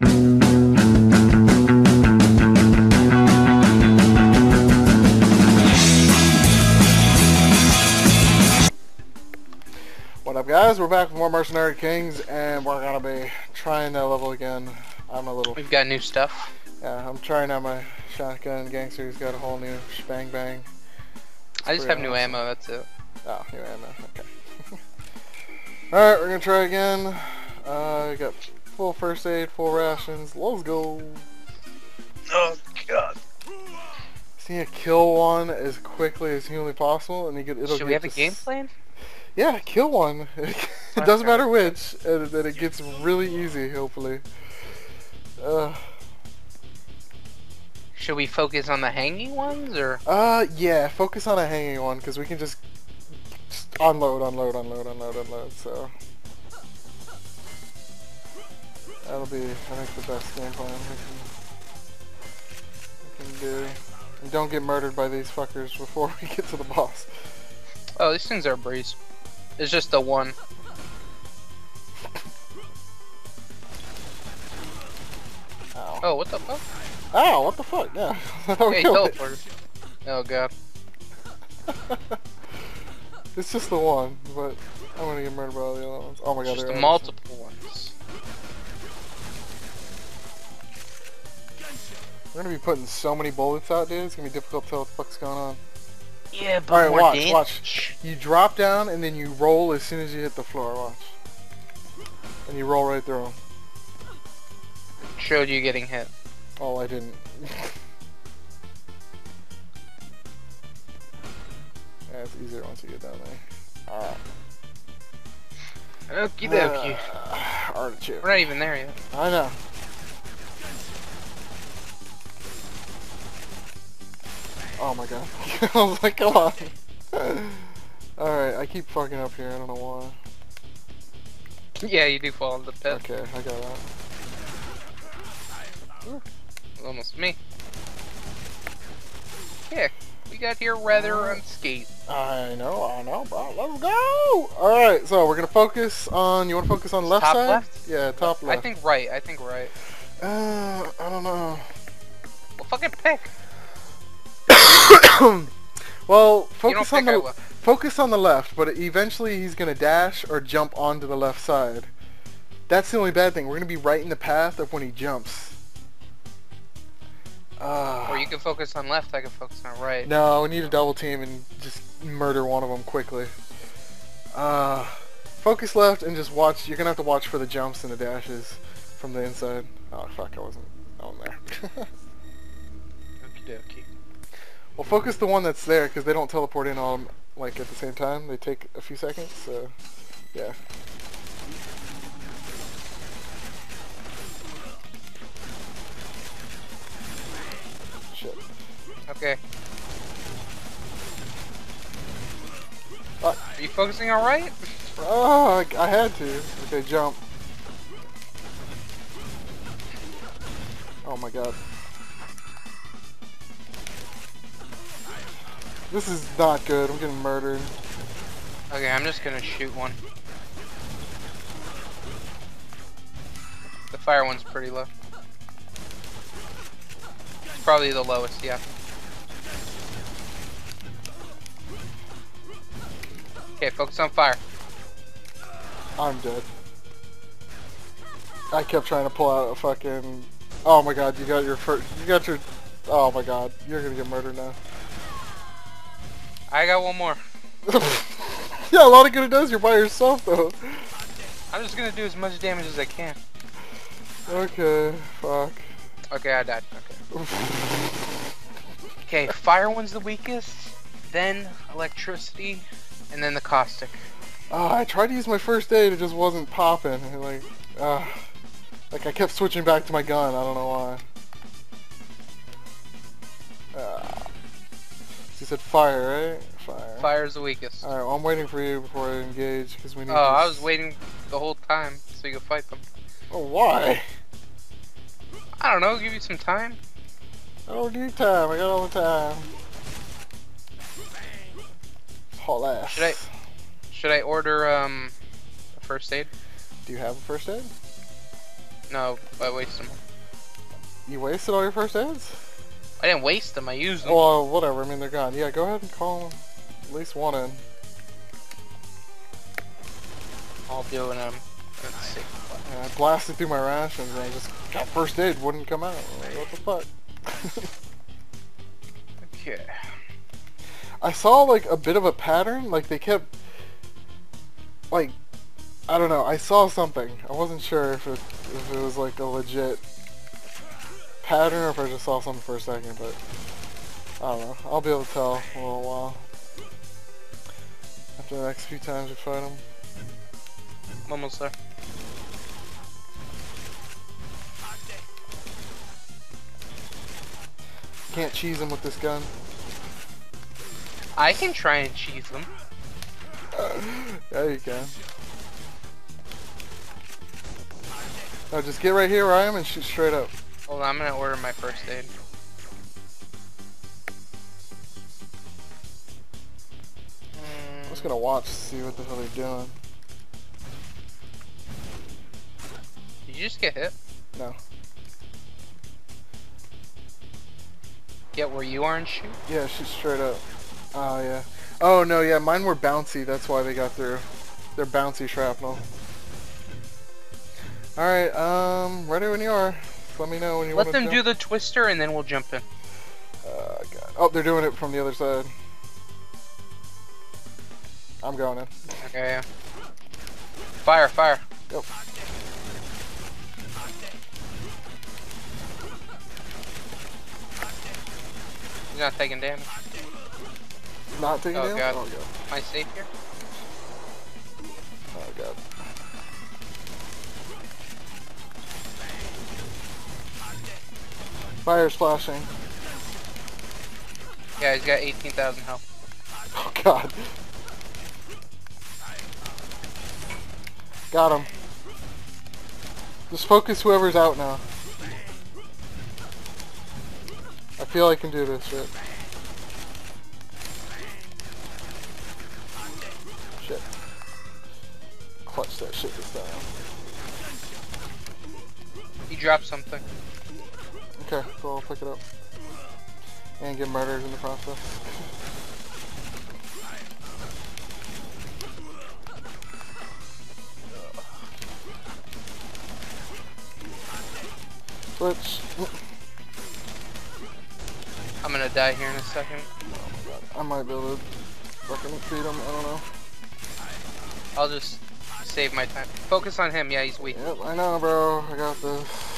What up, guys? We're back with more Mercenary Kings, and we're gonna be trying that level again. We've got new stuff. Yeah, I'm trying out my shotgun. Gangster's got a whole new shebang bang. I just have new ammo, that's it. Oh, new ammo, okay. Alright, we're gonna try again. I got full first aid, full rations. Let's go. Oh, God. So you kill one as quickly as humanly possible, and you get, Should we have a game plan? Yeah, kill one. It doesn't matter which, and then it gets really easy, hopefully. Should we focus on the hanging ones, or? Yeah, focus on a hanging one, because we can just unload, so. That'll be, I think, the best game plan we can do. And don't get murdered by these fuckers before we get to the boss. Oh, these things are a breeze. It's just the one. Ow. Oh, what the fuck? Oh, what the fuck? Yeah. Hey, teleported. Oh, God. It's just the one, but I'm gonna get murdered by all the other ones. Oh my God, there's multiple ones. We're gonna be putting so many bullets out, dude. It's gonna be difficult to tell what the fuck's going on. Yeah, but alright, watch. You drop down and then you roll as soon as you hit the floor. Watch. And you roll right through them. Showed you getting hit. Oh, I didn't. Yeah, it's easier once you get down there. Alright. Okie dokie. Artichoke. We're not even there yet. I know. Oh my God. I was like, come on. Alright, I keep fucking up here. I don't know why. Yeah, you do fall in the pit. Okay, I got that. Almost me. Yeah, we got here rather unscathed. I know, bro. Let's go! Alright, so we're gonna focus on... You wanna focus on left side? Left? Yeah, top left. I think right. I don't know. Well, fucking pick! Well, focus on the left, but eventually he's gonna dash or jump onto the left side. That's the only bad thing. We're gonna be right in the path of when he jumps. Or you can focus on left, I can focus on right. No, we need a double team and just murder one of them quickly. Focus left and just watch. You're gonna have to watch for the jumps and the dashes from the inside. Oh fuck, I wasn't there. Okie dokie. Well, focus the one that's there because they don't teleport in all like at the same time. They take a few seconds. So yeah. Shit. Okay. Are you focusing on right? Oh, I had to. Okay, jump. Oh my God. This is not good. I'm getting murdered. Okay, I'm just gonna shoot one. The fire one's pretty low. Probably the lowest, yeah. Okay, focus on fire. I'm dead. I kept trying to pull out a fucking... Oh my God, you got your first... You got your... Oh my God, you're gonna get murdered now. I got one more. Yeah, a lot of good it does, you're by yourself though. I'm just gonna do as much damage as I can. Okay, fuck. Okay, I died. Okay. Okay, fire one's the weakest, then electricity, and then the caustic. I tried to use my first aid, it just wasn't popping. Like I kept switching back to my gun. I don't know why. You said fire, right? Fire. Fire's the weakest. All right, well, I'm waiting for you before I engage because we need. Oh, I was waiting the whole time so you could fight them. Oh, why? I don't know, give you some time. I don't need time, I got all the time. Haul ass. Should I order a first aid? Do you have a first aid? No, I wasted them. You wasted all your first aids? I didn't waste them, I used them. Well, whatever, I mean they're gone. Yeah, go ahead and call them. At least one in. I'll do them. Yeah, I blasted through my rations and I just got first aid, wouldn't come out. What the fuck? Okay. I saw like a bit of a pattern, like they kept, like, I don't know, I saw something. I wasn't sure if it was like a legit pattern or if I just saw something for a second, but I don't know. I'll be able to tell in a little while. After the next few times we fight them. I'm almost there. Can't cheese him with this gun. I can try and cheese him. Yeah, you can. No, just get right here where I am and shoot straight up. Hold on, I'm gonna order my first aid. I'm just gonna watch to see what the hell they're doing. Did you just get hit? No. Get where you are and shoot? Yeah, shoot straight up. Oh, yeah. Oh, no, yeah, mine were bouncy. That's why they got through. They're bouncy shrapnel. Alright, ready when you are. Just let me know when you want to jump. Let them do the twister and then we'll jump in. God. Oh, they're doing it from the other side. I'm going in. Okay, yeah. Fire, fire. Go. He's not taking damage. Not taking damage? God. Oh, God. Am I safe here? Oh, God. Fire splashing. Yeah, he's got 18,000 health. Oh god. Got him. Just focus whoever's out now. I feel I can do this shit. Shit. Clutch that shit this time. He dropped something. Okay, so I'll pick it up. And get murdered in the process. Switch. I'm gonna die here in a second. Oh my god. I might be able to fucking feed him, I don't know. I'll just save my time. Focus on him, yeah, he's weak. Yep, I know, bro. I got this.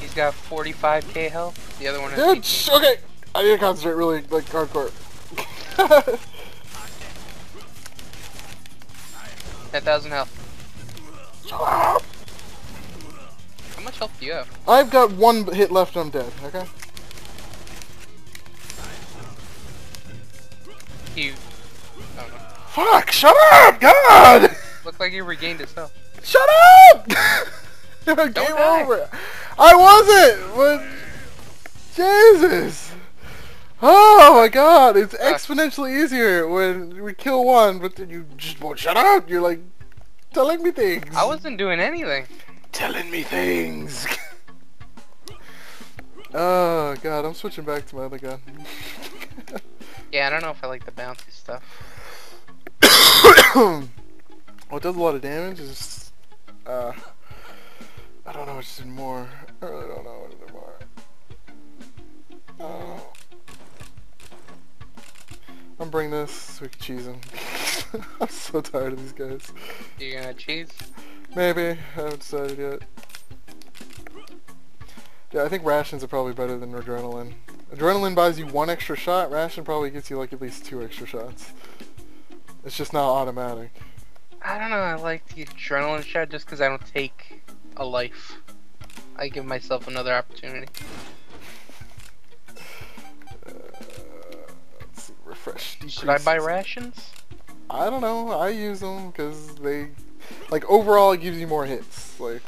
He's got 45k health. The other one is. Dude, okay. I need to concentrate really, like, hardcore. 10,000 health. How much health do you have? I've got one hit left and I'm dead, okay? You. I don't know. Fuck! Shut up! God! Looks like you regained his health. Shut up! Game die. Over! I wasn't! But Jesus! Oh my god, it's exponentially easier when we kill one, but then you just won't shut up! You're like, telling me things! I wasn't doing anything! Telling me things! Oh god, I'm switching back to my other gun. Yeah, I don't know if I like the bouncy stuff. Well, it does a lot of damage, it's just, I don't know what's in more. I really don't know what's in more. Oh. I'm bringing this so we can cheese them. I'm so tired of these guys. You gonna cheese? Maybe. I haven't decided yet. Yeah, I think rations are probably better than adrenaline. Adrenaline buys you one extra shot. Ration probably gets you like at least two extra shots. It's just not automatic. I don't know. I like the adrenaline shot just because I don't take a life. I give myself another opportunity. Let's see, refresh. Decreases. Should I buy rations? I don't know. I use them because they, like, overall it gives you more hits. Like,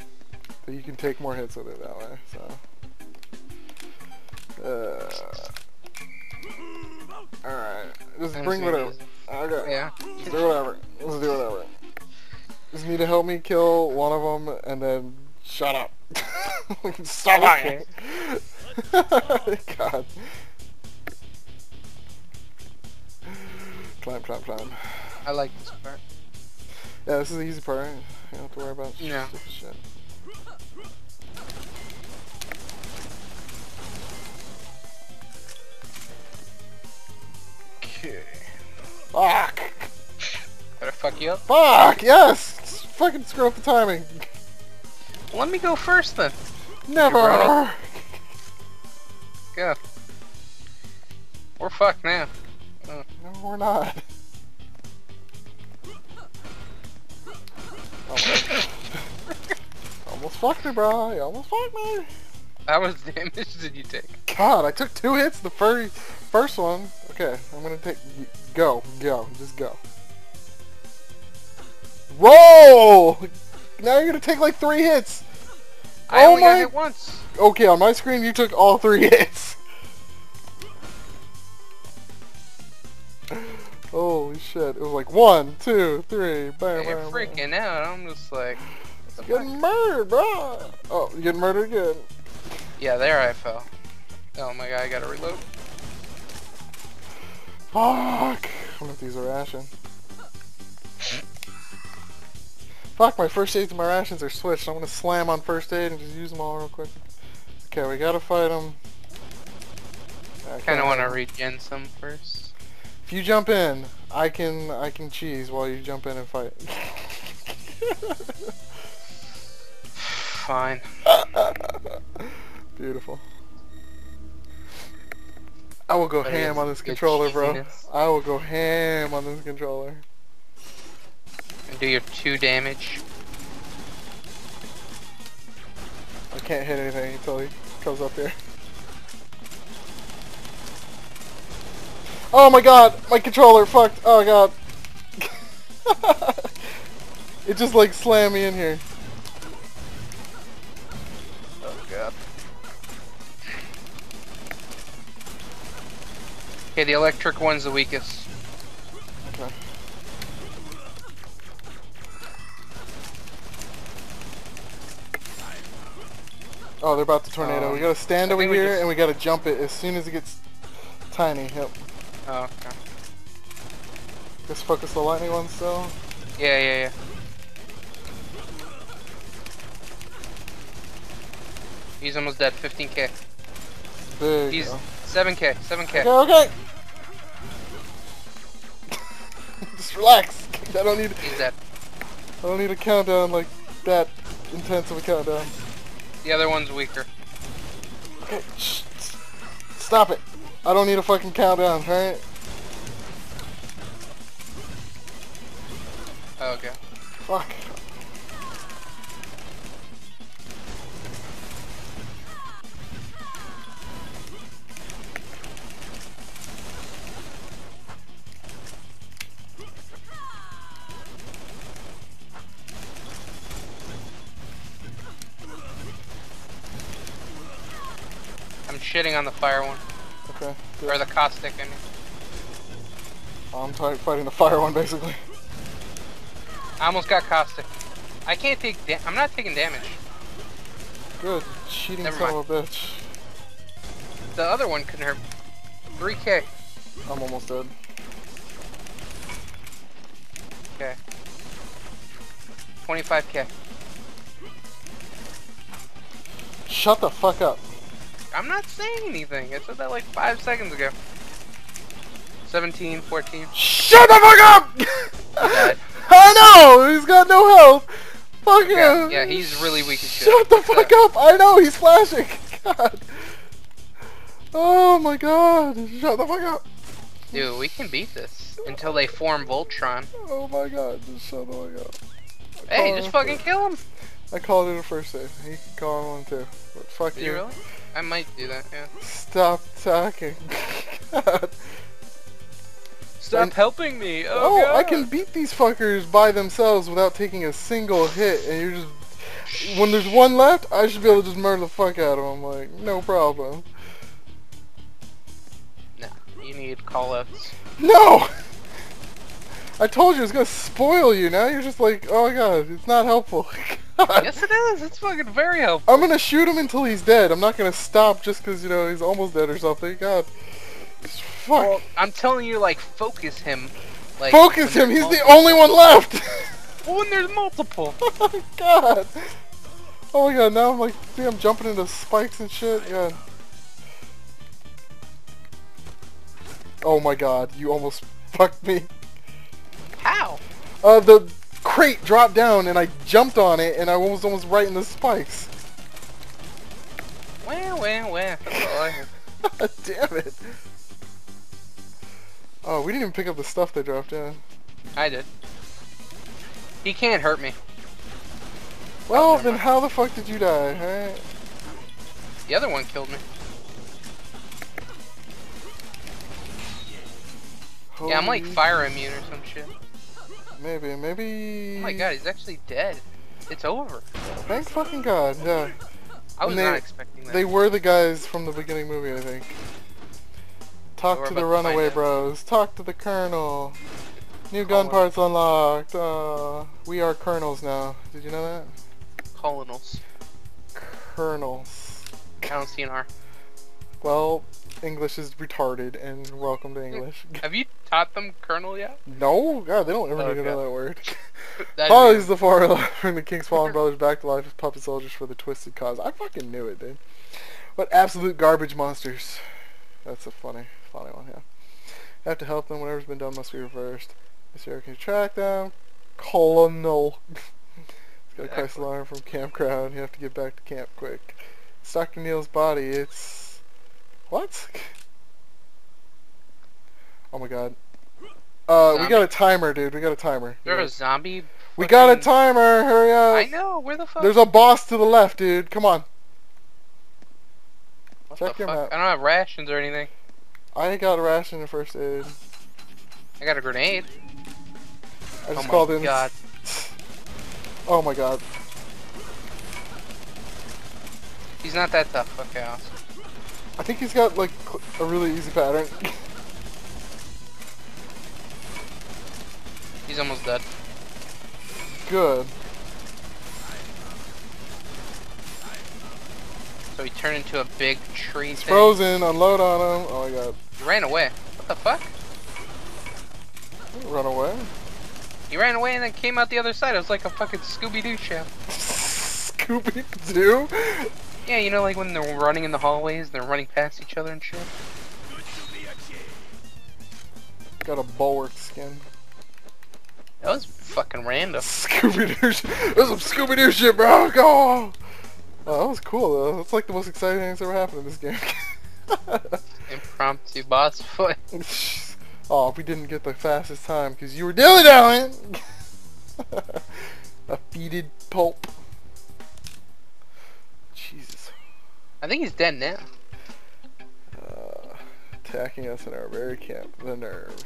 you can take more hits with it that way. So. All right, just bring whatever. Okay. Yeah. Just do whatever. Let's do whatever. just need to help me kill one of them and then shut up. Stop lying. God. Climb, climb, climb. I like this part. Yeah, this is the easy part. You don't have to worry about shit. Okay. Fuck! Better fuck you up? Fuck! Yes! Just fucking screw up the timing. Well, let me go first then. Never! Go. We're fucked now. No, we're not. Almost fucked me, bro. You almost fucked me. How much damage did you take? God, I took 2 hits the first one. Okay, I'm gonna take... Go. Go. Just go. Roll! Now you're gonna take like 3 hits. I only got hit once. Okay, on my screen you took all 3 hits. Holy shit. It was like 1, 2, 3, bam, you're bam, freaking bam. Out. I'm just like... Getting murdered, bro. Oh, you're getting murdered again. Yeah, there I fell. Oh my god, I gotta reload. Fuck! I wonder if these are ration. Fuck, my first aids and my rations are switched. I'm gonna slam on first aid and just use them all real quick. Okay, we gotta fight them. I kinda wanna regen some first. If you jump in, I can cheese while you jump in and fight. Fine. Beautiful. I will go ham on this controller, bro. I will go ham on this controller. And do your 2 damage. I can't hit anything until he comes up here. Oh my god! My controller fucked! Oh god! It just like slammed me in here. Okay, the electric one's the weakest. Okay. Oh, they're about to tornado. We gotta stand over here and we gotta jump it as soon as it gets tiny. Yep. Oh, okay. Just focus the lightning one still. Yeah, yeah, yeah. He's almost dead. 15k. There you go. 7k, 7k. Okay, okay. Just relax. I don't need a countdown like that intense of a countdown. The other one's weaker. Okay, shh. Stop it. I don't need a fucking countdown, alright? Oh, okay. Fuck. Shitting on the fire one. Okay. Good. Or the caustic, I mean. I'm fighting the fire one, basically. I almost got caustic. I can't take I'm not taking damage. Good. Cheating son of a bitch. The other one couldn't hurt. 3k. I'm almost dead. Okay. 25k. Shut the fuck up. I'm not saying anything. I said that like 5 seconds ago. 17, 14. Shut the fuck up! I know! He's got no health! Fuck him! Yeah, he's really weak as shit. Shut the fuck up! I know! He's flashing! God! Oh my god! Shut the fuck up! Dude, we can beat this. Until they form Voltron. Oh my god, just shut the fuck up. Hey, just fucking kill him! I called it a first save. He can call him one too. But fuck you. Did you really? I might do that, yeah. Stop talking. God. Stop helping me. Oh, God. I can beat these fuckers by themselves without taking a single hit, and you're just... When there's one left, I should be able to just murder the fuck out of them. Like, no problem. Nah, you need call-ups. No! I told you it was gonna spoil you. Now you're just like, oh my god, it's not helpful. God. Yes it is, it's fucking very helpful. I'm gonna shoot him until he's dead. I'm not gonna stop just cause, you know, he's almost dead or something. God. Fuck. Well, I'm telling you, like, focus him. Like, focus him, he's the only one left! Well, when there's multiple. Oh god. Oh my god, now I'm like, see, I'm jumping into spikes and shit. Yeah. Oh my god, you almost fucked me. How? The crate dropped down and I jumped on it and I was almost right in the spikes. Wah. That's all I hear. Damn it. Oh, we didn't even pick up the stuff they dropped down. I did. He can't hurt me. Well, then how the fuck did you die, right? The other one killed me. Holy, yeah, I'm like fire immune or some shit. Maybe... Oh my god, he's actually dead. It's over. Thank fucking god, yeah. I was not expecting that. They were the guys from the beginning movie, I think. Talk to the runaway bros. Talk to the colonel. New gun parts unlocked. We are colonels now. Did you know that? Colonels. Colonels. I don't see an R. Well, English is retarded, and welcome to English. Have you taught them colonel yet? No, god, they don't ever need to know that word. Follows the formula, bring the King's fallen brothers back to life as puppet soldiers for the twisted cause. I fucking knew it, dude. What absolute garbage monsters. That's a funny one, yeah. I have to help them. Whatever's been done must be reversed. This year I can track them. Colonel. It's got a Christ alarm from campground. You have to get back to camp quick. It's Dr. Neil's body. It's... What? Oh my god. We got a timer, dude. We got a timer. There's a zombie? We got a timer! Hurry up! I know! Where the fuck? There's a boss to the left, dude. Come on. Check your map. I don't have rations or anything. I got a ration in first aid. I got a grenade. I just called in. Oh my god. Oh my god. He's not that tough. Okay, awesome. I think he's got like a really easy pattern. He's almost dead. Good. So he turned into a big tree thing. He's frozen. Unload on him. Oh my god. He ran away. What the fuck? He ran away? He ran away and then came out the other side. It was like a fucking Scooby-Doo show. Scooby-Doo? Yeah, you know, like when they're running in the hallways, they're running past each other and shit. Got a bulwark skin. That was fucking random. Scooby-Doo shit. That's some Scooby-Doo shit, bro. Go on. Oh, that was cool though. That's like the most exciting thing that's ever happened in this game. Impromptu boss fight. Oh, we didn't get the fastest time because you were dilly-dallying. A defeated pulp. Jesus. I think he's dead now. Attacking us in our very camp. The nerve.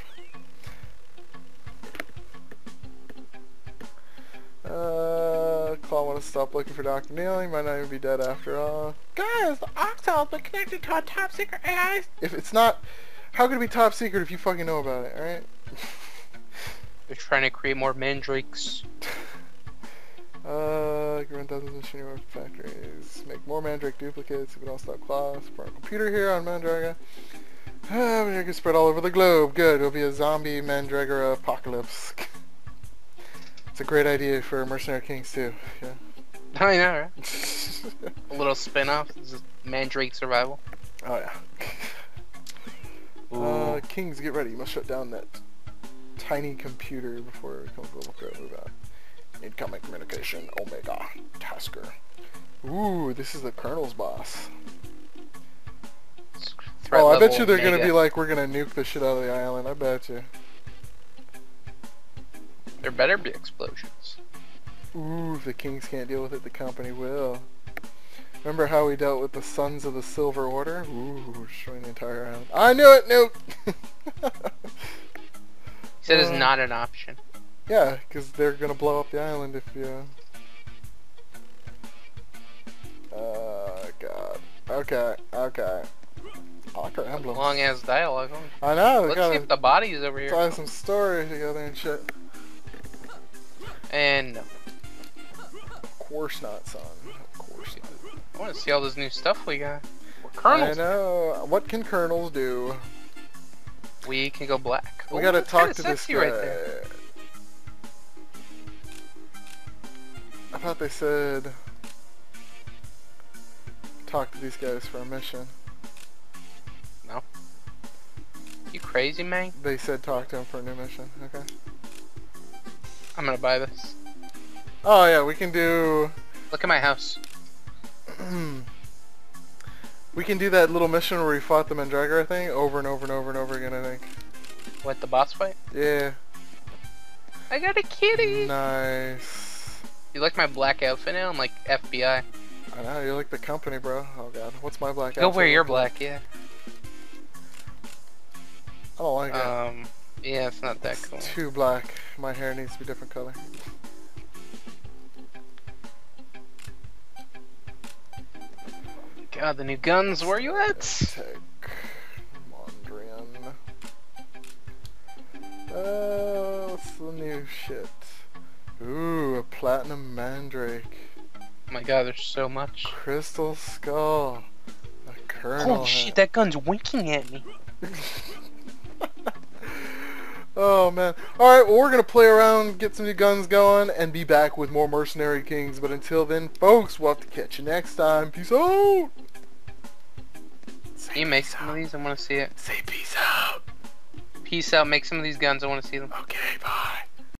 Claw wants to stop looking for Dr. Neil. He might not even be dead after all. Guys, the Oxal's been connected to a top secret AI. If it's not, how could it be top secret if you fucking know about it, alright? They're trying to create more mandrakes. Grand dozens of machine work factories. Make more mandrake duplicates. If we don't stop Claw, support our computer here on Mandrake. Mandrake is spread all over the globe. Good, it'll be a zombie Mandragora apocalypse. A great idea for Mercenary Kings too. Yeah. I know, right? A little spin-off. This is Mandrake survival. Oh yeah. Kings, get ready. You must shut down that tiny computer before it becomes global threat. Move out. Incoming communication. Omega Tasker. Ooh, this is the Colonel's boss. Threat I bet you they're gonna be like, we're gonna nuke the shit out of the island. I bet you. There better be explosions. Ooh, if the Kings can't deal with it, the company will. Remember how we dealt with the Sons of the Silver Order? Ooh, we're destroying the entire island. I knew it, nope! He said it's not an option. Yeah, because they're going to blow up the island if you... God. Okay. I like her emblem. Long ass dialogue. I know. Let's see if the body is over here. Tie some story together and shit. And of course not, son. Of course not. I want to see all this new stuff we got. We're colonels. I know. What can colonels do? We can go black. We gotta talk to this guy. Right there. I thought they said talk to these guys for a mission. No. You crazy, man? They said talk to them for a new mission. Okay. I'm gonna buy this. Oh yeah, we can do. Look at my house. We can do that little mission where we fought the Mandrake thing over and over and over and over again, I think. What, the boss fight? Yeah. I got a kitty! Nice. You like my black outfit now? I'm like FBI. I know, you like the company, bro. Oh god, what's my black outfit? Go wear your black, yeah. I don't like it. Yeah, it's not that cool. Too black. My hair needs to be a different color. God, the new guns, where are you at? Take Mondrian. What's the new shit? Ooh, a platinum mandrake. Oh my god, there's so much. Crystal skull. A colonel. Oh shit, that gun's winking at me. Oh man. Alright, well, we're gonna play around, get some new guns going, and be back with more Mercenary Kings. But until then, folks, we'll have to catch you next time. Peace out! Say you make some out of these, I wanna see it. Say peace out! Peace out, make some of these guns, I wanna see them. Okay, bye.